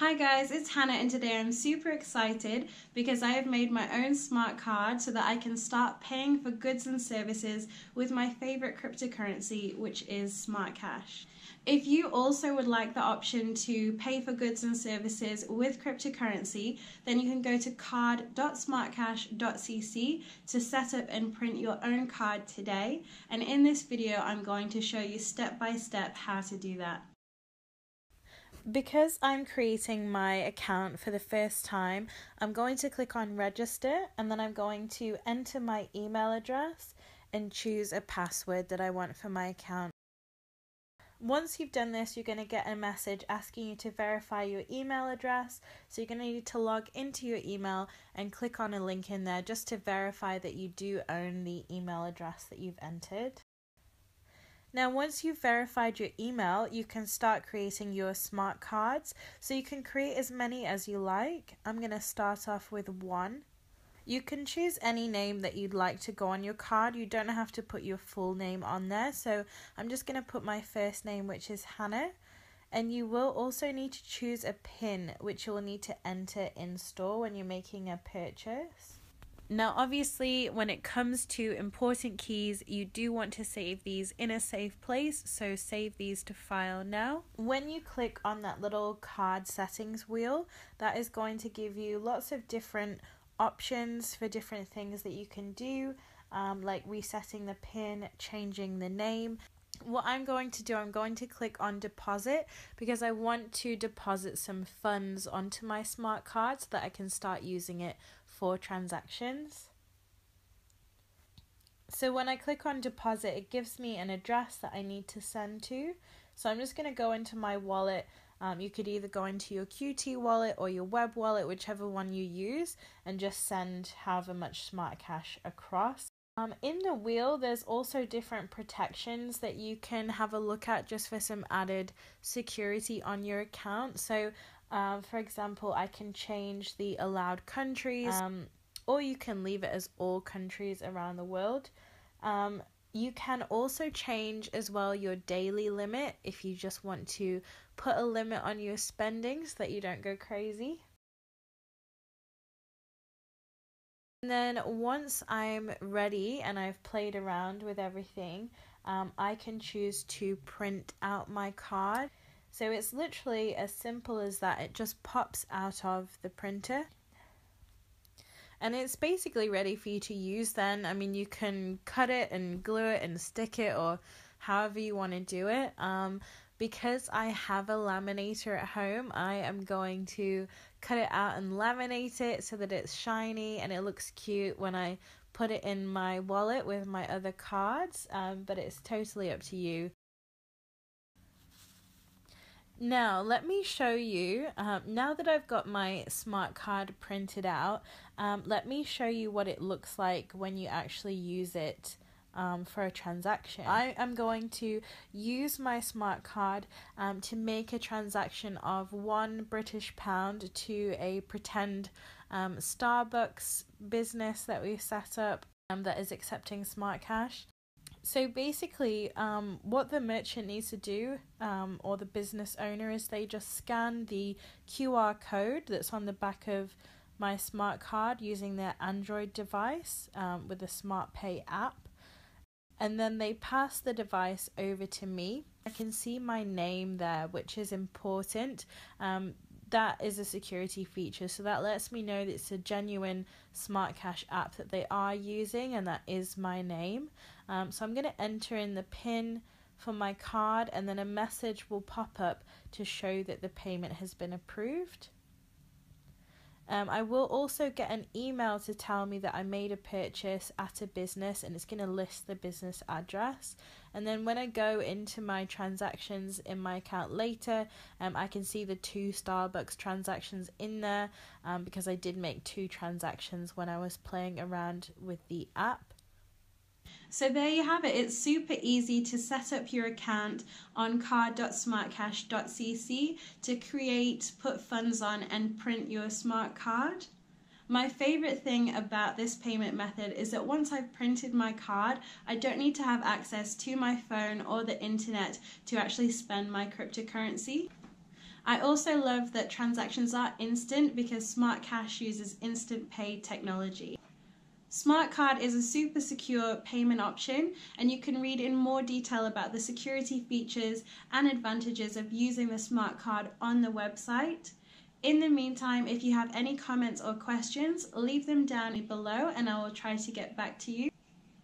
Hi guys, it's Hannah and today I'm super excited because I have made my own smart card so that I can start paying for goods and services with my favorite cryptocurrency, which is SmartCash. If you also would like the option to pay for goods and services with cryptocurrency, then you can go to card.smartcash.cc to set up and print your own card today. And in this video, I'm going to show you step by step how to do that. Because I'm creating my account for the first time, I'm going to click on register and then I'm going to enter my email address and choose a password that I want for my account. Once you've done this, you're going to get a message asking you to verify your email address. So you're going to need to log into your email and click on a link in there just to verify that you do own the email address that you've entered. Now, once you've verified your email, you can start creating your smart cards. So you can create as many as you like. I'm going to start off with one. You can choose any name that you'd like to go on your card. You don't have to put your full name on there. So I'm just going to put my first name, which is Hannah. And you will also need to choose a PIN, which you will need to enter in store when you're making a purchase. Now, obviously, when it comes to important keys, you do want to save these in a safe place, so save these to file now. When you click on that little card settings wheel, that is going to give you lots of different options for different things that you can do, like resetting the PIN, changing the name. What I'm going to do, I'm going to click on deposit because I want to deposit some funds onto my smart card so that I can start using it for transactions. So when I click on deposit, it gives me an address that I need to send to. So I'm just going to go into my wallet. You could either go into your QT wallet or your web wallet, whichever one you use, and just send however much SmartCash across. In the wheel, there's also different protections that you can have a look at just for some added security on your account. So, for example, I can change the allowed countries, or you can leave it as all countries around the world. You can also change as well your daily limit if you just want to put a limit on your spending so that you don't go crazy. And then once I'm ready and I've played around with everything, I can choose to print out my card. So it's literally as simple as that. It just pops out of the printer. And it's basically ready for you to use then. I mean, you can cut it and glue it and stick it or however you want to do it. Because I have a laminator at home, I am going to cut it out and laminate it so that it's shiny and it looks cute when I put it in my wallet with my other cards, but it's totally up to you. Now, let me show you, now that I've got my smart card printed out, let me show you what it looks like when you actually use it for a transaction. I am going to use my smart card to make a transaction of £1 to a pretend Starbucks business that we've set up that is accepting smart cash. So basically, what the merchant needs to do, or the business owner, is they just scan the QR code that's on the back of my smart card using their Android device with the SmartPay app. And then they pass the device over to me. I can see my name there, which is important. That is a security feature, so that lets me know that it's a genuine SmartCash app that they are using, and that is my name. So I'm going to enter in the PIN for my card, and then a message will pop up to show that the payment has been approved. I will also get an email to tell me that I made a purchase at a business, and it's going to list the business address. And then when I go into my transactions in my account later, I can see the 2 Starbucks transactions in there because I did make 2 transactions when I was playing around with the app. So there you have it. It's super easy to set up your account on card.smartcash.cc to create, put funds on, and print your smart card. My favorite thing about this payment method is that once I've printed my card, I don't need to have access to my phone or the internet to actually spend my cryptocurrency. I also love that transactions are instant because SmartCash uses instant pay technology. SmartCard is a super secure payment option, and you can read in more detail about the security features and advantages of using the SmartCard on the website. In the meantime, if you have any comments or questions, leave them down below and I will try to get back to you.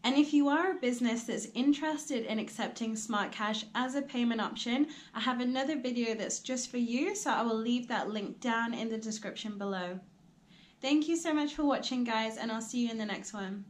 And if you are a business that's interested in accepting SmartCash as a payment option, I have another video that's just for you, so I will leave that link down in the description below. Thank you so much for watching, guys, and I'll see you in the next one.